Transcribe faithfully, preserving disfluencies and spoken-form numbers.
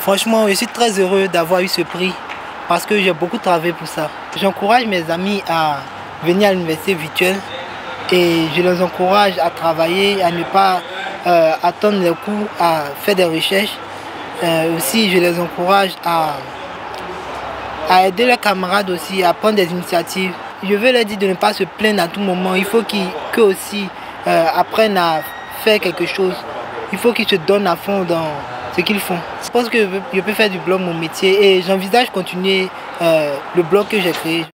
Franchement, je suis très heureux d'avoir eu ce prix parce que j'ai beaucoup travaillé pour ça. J'encourage mes amis à venir à l'université virtuelle et je les encourage à travailler, à ne pas euh, attendre les cours, à faire des recherches. Euh, aussi, je les encourage à, à aider leurs camarades aussi, à prendre des initiatives. Je veux leur dire de ne pas se plaindre à tout moment. Il faut qu'ils qu'eux aussi euh, apprennent à faire quelque chose. Il faut qu'ils se donnent à fond dans ce qu'ils font. Je pense que je peux faire du blog mon métier et j'envisage continuer euh, le blog que j'ai créé.